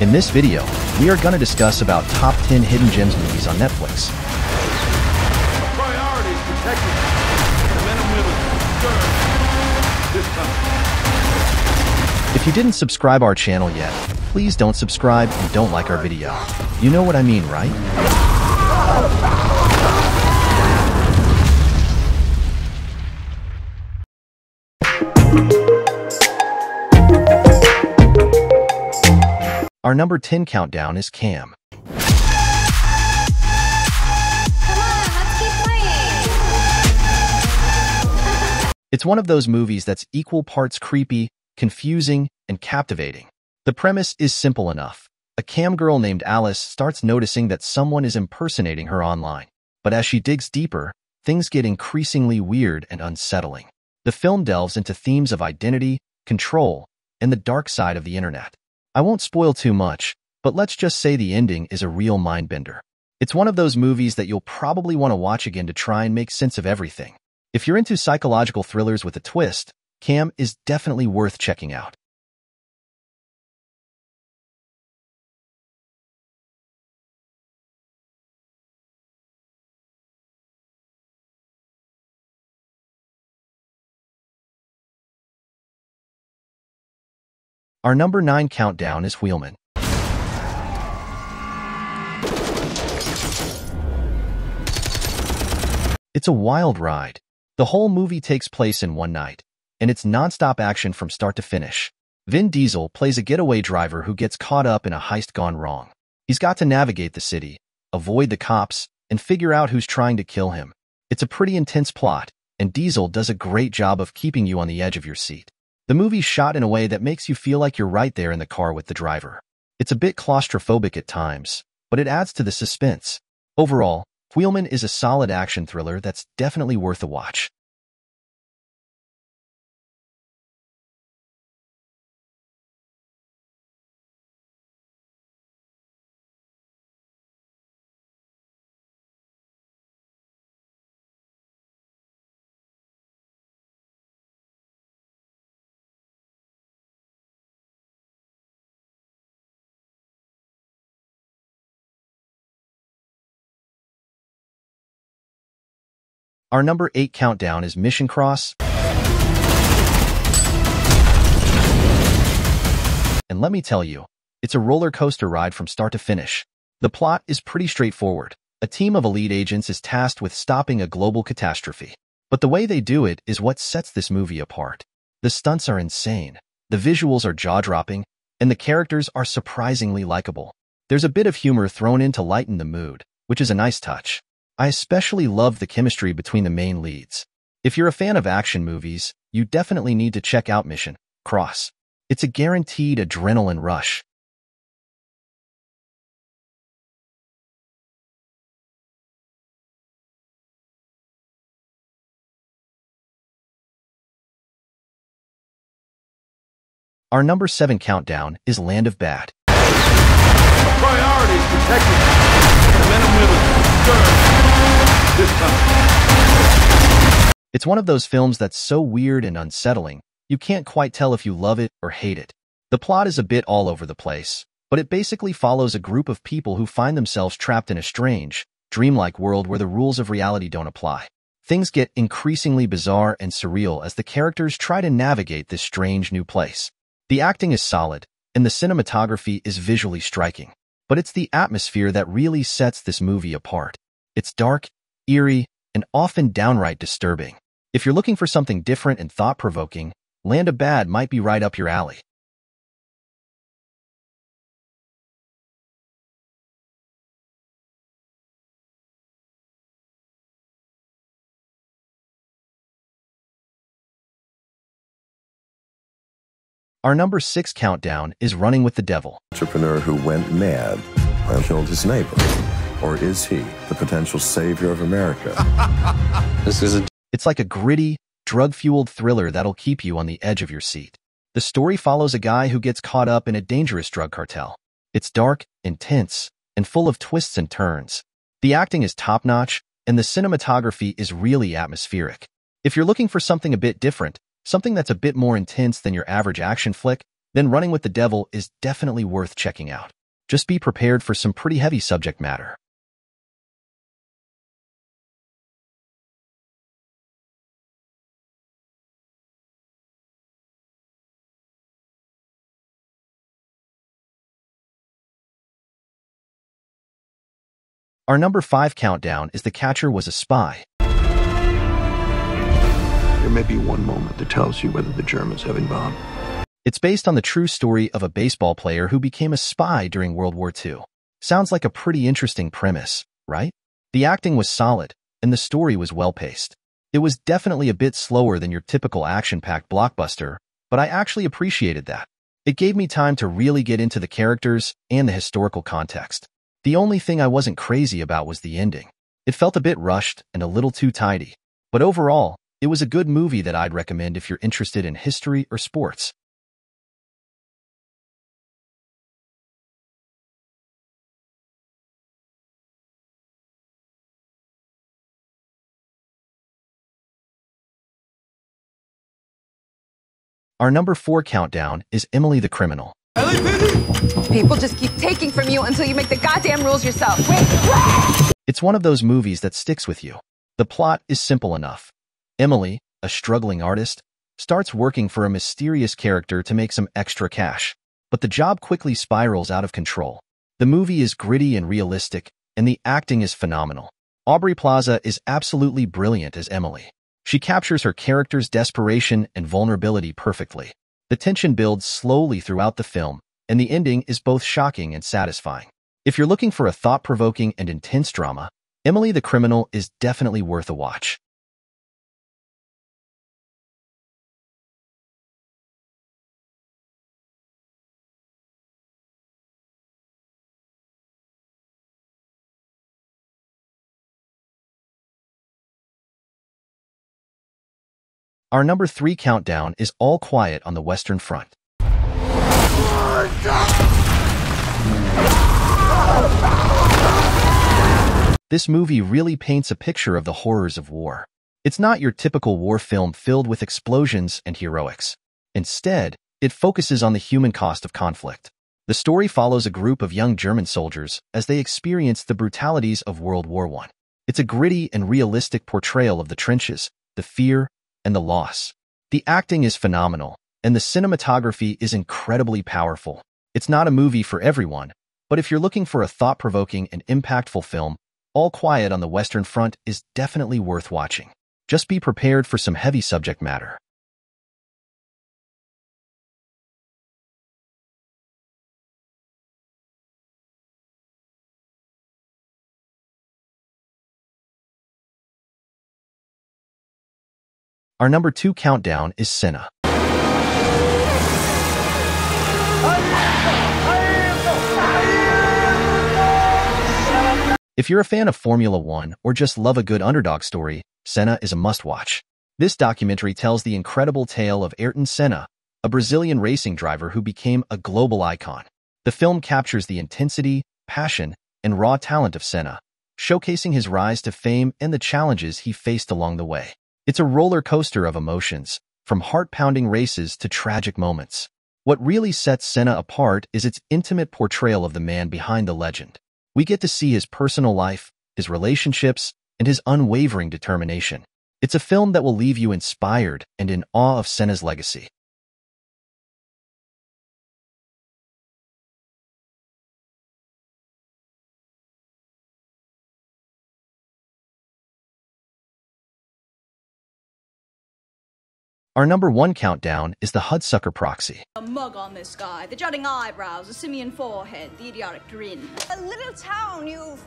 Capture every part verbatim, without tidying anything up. In this video, we are going to discuss about top ten hidden gems movies on Netflix. Priorities protected. The men and women serve this country. If you didn't subscribe our channel yet, please don't subscribe and don't like our video. You know what I mean, right? Our number ten countdown is Cam. Come on, let's keep playing. It's one of those movies that's equal parts creepy, confusing, and captivating. The premise is simple enough. A cam girl named Alice starts noticing that someone is impersonating her online. But as she digs deeper, things get increasingly weird and unsettling. The film delves into themes of identity, control, and the dark side of the internet. I won't spoil too much, but let's just say the ending is a real mindbender. It's one of those movies that you'll probably want to watch again to try and make sense of everything. If you're into psychological thrillers with a twist, Cam is definitely worth checking out. Our number nine countdown is Wheelman. It's a wild ride. The whole movie takes place in one night, and it's non-stop action from start to finish. Vin Diesel plays a getaway driver who gets caught up in a heist gone wrong. He's got to navigate the city, avoid the cops, and figure out who's trying to kill him. It's a pretty intense plot, and Diesel does a great job of keeping you on the edge of your seat. The movie's shot in a way that makes you feel like you're right there in the car with the driver. It's a bit claustrophobic at times, but it adds to the suspense. Overall, Wheelman is a solid action thriller that's definitely worth a watch. Our number eight countdown is Mission: Cross. And let me tell you, it's a roller coaster ride from start to finish. The plot is pretty straightforward. A team of elite agents is tasked with stopping a global catastrophe. But the way they do it is what sets this movie apart. The stunts are insane, the visuals are jaw-dropping, and the characters are surprisingly likable. There's a bit of humor thrown in to lighten the mood, which is a nice touch. I especially love the chemistry between the main leads. If you're a fan of action movies, you definitely need to check out Mission: Cross. It's a guaranteed adrenaline rush. Our number seven countdown is Land of Bad. Priorities protected. The men and women serve. It's one of those films that's so weird and unsettling, you can't quite tell if you love it or hate it. The plot is a bit all over the place, but it basically follows a group of people who find themselves trapped in a strange, dreamlike world where the rules of reality don't apply. Things get increasingly bizarre and surreal as the characters try to navigate this strange new place. The acting is solid, and the cinematography is visually striking, but it's the atmosphere that really sets this movie apart. It's dark, eerie, and often downright disturbing. If you're looking for something different and thought-provoking, Land of Bad might be right up your alley. Our number six countdown is Running With The Devil. Entrepreneur who went mad and killed his neighbor. Or is he the potential savior of America? This is a It's like a gritty, drug-fueled thriller that'll keep you on the edge of your seat. The story follows a guy who gets caught up in a dangerous drug cartel. It's dark, intense, and full of twists and turns. The acting is top-notch, and the cinematography is really atmospheric. If you're looking for something a bit different, something that's a bit more intense than your average action flick, then Running With The Devil is definitely worth checking out. Just be prepared for some pretty heavy subject matter. Our number five countdown is The Catcher Was a Spy. There may be one moment that tells you whether the Germans have inbound. It's based on the true story of a baseball player who became a spy during World War Two. Sounds like a pretty interesting premise, right? The acting was solid, and the story was well-paced. It was definitely a bit slower than your typical action-packed blockbuster, but I actually appreciated that. It gave me time to really get into the characters and the historical context. The only thing I wasn't crazy about was the ending. It felt a bit rushed and a little too tidy. But overall, it was a good movie that I'd recommend if you're interested in history or sports. Our number four countdown is Emily the Criminal. People just keep taking from you until you make the goddamn rules yourself. Wait, wait. It's one of those movies that sticks with you. The plot is simple enough. Emily, a struggling artist, starts working for a mysterious character to make some extra cash. But the job quickly spirals out of control. The movie is gritty and realistic, and the acting is phenomenal. Aubrey Plaza is absolutely brilliant as Emily. She captures her character's desperation and vulnerability perfectly. The tension builds slowly throughout the film, and the ending is both shocking and satisfying. If you're looking for a thought-provoking and intense drama, Emily the Criminal is definitely worth a watch. Our number three countdown is All Quiet on the Western Front. This movie really paints a picture of the horrors of war. It's not your typical war film filled with explosions and heroics. Instead, it focuses on the human cost of conflict. The story follows a group of young German soldiers as they experience the brutalities of World War One. It's a gritty and realistic portrayal of the trenches, the fear, and the loss. The acting is phenomenal, and the cinematography is incredibly powerful. It's not a movie for everyone, but if you're looking for a thought-provoking and impactful film, All Quiet on the Western Front is definitely worth watching. Just be prepared for some heavy subject matter. Our number two countdown is Senna. If you're a fan of Formula One or just love a good underdog story, Senna is a must-watch. This documentary tells the incredible tale of Ayrton Senna, a Brazilian racing driver who became a global icon. The film captures the intensity, passion, and raw talent of Senna, showcasing his rise to fame and the challenges he faced along the way. It's a roller coaster of emotions, from heart-pounding races to tragic moments. What really sets Senna apart is its intimate portrayal of the man behind the legend. We get to see his personal life, his relationships, and his unwavering determination. It's a film that will leave you inspired and in awe of Senna's legacy. Our number one countdown is The Hudsucker Proxy. A mug on this guy, the jutting eyebrows, the simian forehead, the idiotic grin. A little town you've...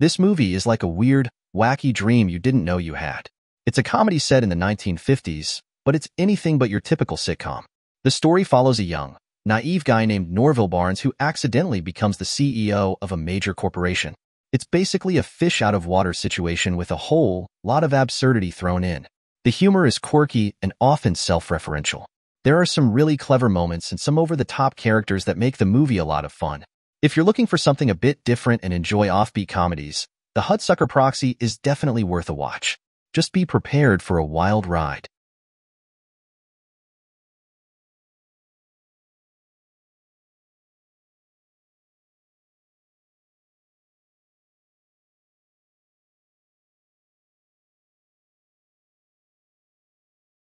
This movie is like a weird, wacky dream you didn't know you had. It's a comedy set in the nineteen fifties, but it's anything but your typical sitcom. The story follows a young, naive guy named Norville Barnes who accidentally becomes the C E O of a major corporation. It's basically a fish-out-of-water situation with a whole lot of absurdity thrown in. The humor is quirky and often self-referential. There are some really clever moments and some over-the-top characters that make the movie a lot of fun. If you're looking for something a bit different and enjoy offbeat comedies, The Hudsucker Proxy is definitely worth a watch. Just be prepared for a wild ride.